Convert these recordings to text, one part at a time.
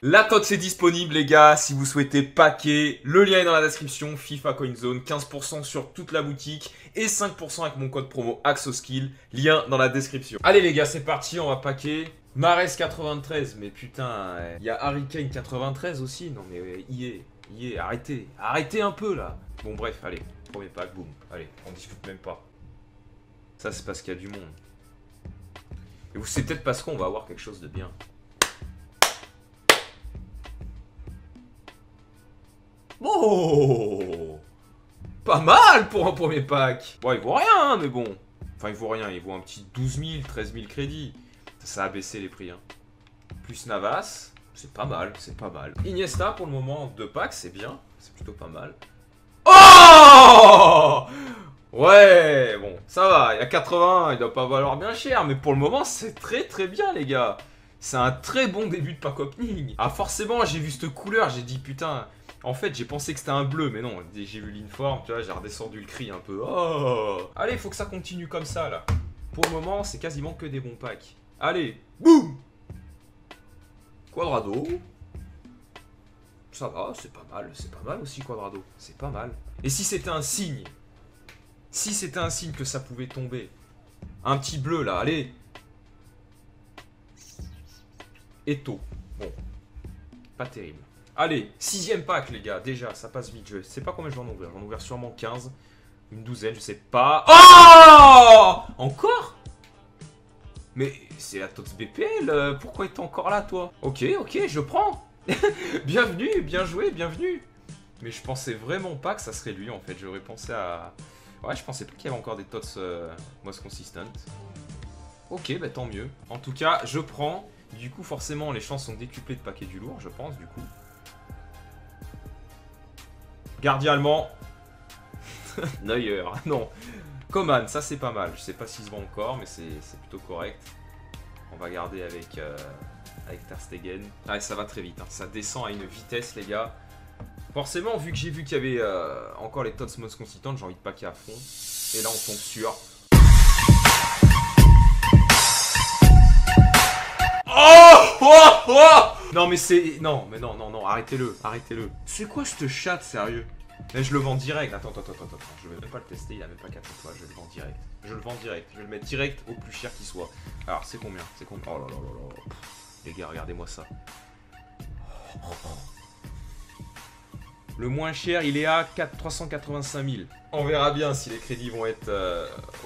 La TOTS est disponible les gars, si vous souhaitez paquer, le lien est dans la description, FIFA CoinZone, 15% sur toute la boutique et 5% avec mon code promo Axoskill, lien dans la description. Allez les gars, c'est parti, on va paquer. Mares93, mais putain, il y a Harry Kane93 aussi, non mais arrêtez un peu là. Bon bref, allez, premier pack, boum, allez, on discute même pas. Ça c'est parce qu'il y a du monde. Et vous c'est peut-être parce qu'on va avoir quelque chose de bien. Oh, pas mal pour un premier pack. Bon, il vaut rien, hein, mais bon. Enfin, il vaut rien, il vaut un petit 12 000, 13 000 crédits. Ça a baissé les prix, hein. Plus Navas, c'est pas mal, c'est pas mal. Iniesta, pour le moment, 2 packs, c'est bien. C'est plutôt pas mal. Oh! Ouais, bon, ça va, il y a 80, il doit pas valoir bien cher. Mais pour le moment, c'est très très bien, les gars. C'est un très bon début de pack opening. Ah, forcément, j'ai vu cette couleur, j'ai dit, putain... En fait, j'ai pensé que c'était un bleu, mais non, j'ai vu l'informe, tu vois, j'ai redescendu le cri un peu. Oh! Allez, faut que ça continue comme ça, là. Pour le moment, c'est quasiment que des bons packs. Allez, boum! Cuadrado. Ça va, c'est pas mal aussi, Cuadrado. C'est pas mal. Et si c'était un signe? Si c'était un signe que ça pouvait tomber. Un petit bleu, là, allez. Éto. Bon. Pas terrible. Allez, 6e pack, les gars. Déjà, ça passe vite. Je sais pas combien je vais en ouvrir. J'en ouvre sûrement 15. Une douzaine, je sais pas. Oh! Encore? Mais c'est la TOTS BPL, pourquoi est-ce encore là toi? Ok, ok, je prends. Bienvenue, bien joué, bienvenue. Mais je pensais vraiment pas que ça serait lui en fait, j'aurais pensé à... Ouais, je pensais pas qu'il y avait encore des TOTS most consistent. Ok, bah tant mieux. En tout cas, je prends. Du coup, forcément, les chances sont décuplées de paquer du lourd, je pense, du coup. Gardien allemand. Neuer, non. Coman, ça c'est pas mal. Je sais pas s'il se vend encore, mais c'est plutôt correct. On va garder avec, avec Ter Stegen. Ah, et ça va très vite, hein. Ça descend à une vitesse, les gars. Forcément, vu que j'ai vu qu'il y avait encore les TOTS most consistent, j'ai envie de paquer à fond. Et là, on tombe sur... Oh, oh, oh. Non, mais c'est... Non, mais non, non, non, arrêtez-le, arrêtez-le. C'est quoi cette chatte, sérieux? Mais je le vends direct. Attends, attends, attends, attends. Je vais même pas le tester. Il a même pas 4 étoiles. Je le vends direct. Je le vends direct. Je vais le mettre direct au plus cher qui soit. Alors, c'est combien? C'est combien? Oh là là là là. Pff, les gars, regardez-moi ça. Le moins cher, il est à 385 000. On verra bien si les crédits vont être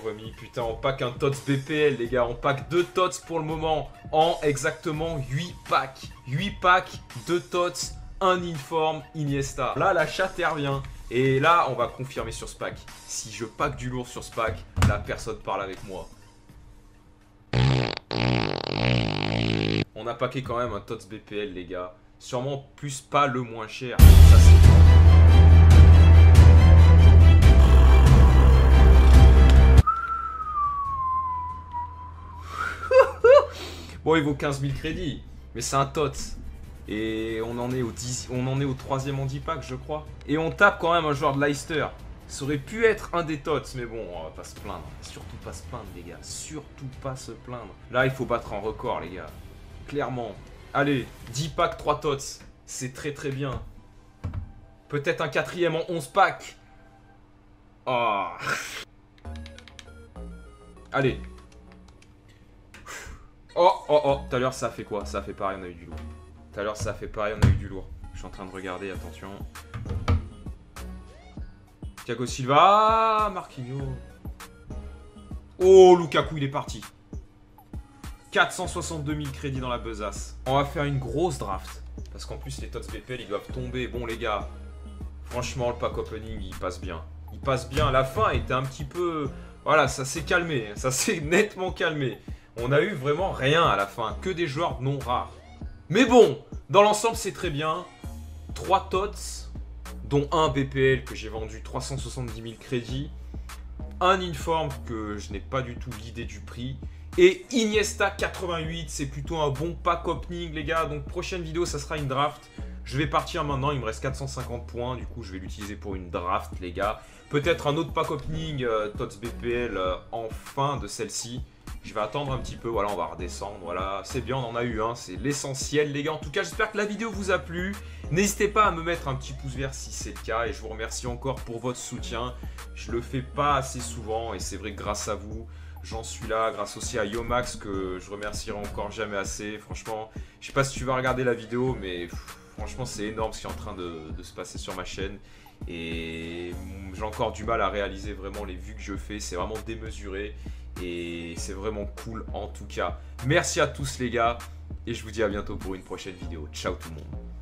remis. Putain, on pack un TOTS BPL, les gars. On pack 2 TOTS pour le moment en exactement 8 packs. 8 packs, 2 TOTS. Un informe Iniesta. Là, la chatte revient. Et là, on va confirmer sur ce pack. Si je pack du lourd sur ce pack, la personne parle avec moi. On a packé quand même un TOTS BPL, les gars. Sûrement plus pas le moins cher. Ça, bon, il vaut 15 000 crédits. Mais c'est un TOTS. Et on en est au 3ème en 10 packs, je crois. Et on tape quand même un joueur de Leicester. Ça aurait pu être un des TOTS, mais bon, on va pas se plaindre. Surtout pas se plaindre, les gars. Surtout pas se plaindre. Là, il faut battre un record, les gars. Clairement. Allez, 10 packs, 3 TOTS. C'est très très bien. Peut-être un 4ème en 11 packs. Oh. Allez. Oh, oh, oh. Tout à l'heure, ça a fait quoi? Ça a fait pareil, on a eu du lourd. Tout à l'heure, ça a fait pareil, on a eu du lourd. Je suis en train de regarder, attention. Thiago Silva, Marquinho. Oh, Lukaku, il est parti. 462 000 crédits dans la besace. On va faire une grosse draft. Parce qu'en plus, les TOTS BPL, ils doivent tomber. Bon, les gars, franchement, le pack opening, il passe bien. Il passe bien. La fin était un petit peu... Voilà, ça s'est calmé. Ça s'est nettement calmé. On a eu vraiment rien à la fin. Que des joueurs non rares. Mais bon, dans l'ensemble, c'est très bien. 3 TOTS, dont un BPL que j'ai vendu 370 000 crédits. Un informe que je n'ai pas du tout l'idée du prix. Et Iniesta 88, c'est plutôt un bon pack opening, les gars. Donc, prochaine vidéo, ça sera une draft. Je vais partir maintenant, il me reste 450 points, du coup je vais l'utiliser pour une draft les gars. Peut-être un autre pack opening ToxBPL en fin de celle-ci. Je vais attendre un petit peu, voilà on va redescendre, voilà c'est bien on en a eu un, c'est l'essentiel les gars. En tout cas j'espère que la vidéo vous a plu, n'hésitez pas à me mettre un petit pouce vert si c'est le cas et je vous remercie encore pour votre soutien. Je le fais pas assez souvent et c'est vrai que grâce à vous, j'en suis là, grâce aussi à Yomax que je remercierai encore jamais assez. Franchement, je sais pas si tu vas regarder la vidéo mais franchement c'est énorme ce qui est en train de se passer sur ma chaîne. Et j'ai encore du mal à réaliser vraiment les vues que je fais, c'est vraiment démesuré. Et c'est vraiment cool en tout cas. Merci à tous les gars. Et je vous dis à bientôt pour une prochaine vidéo. Ciao tout le monde.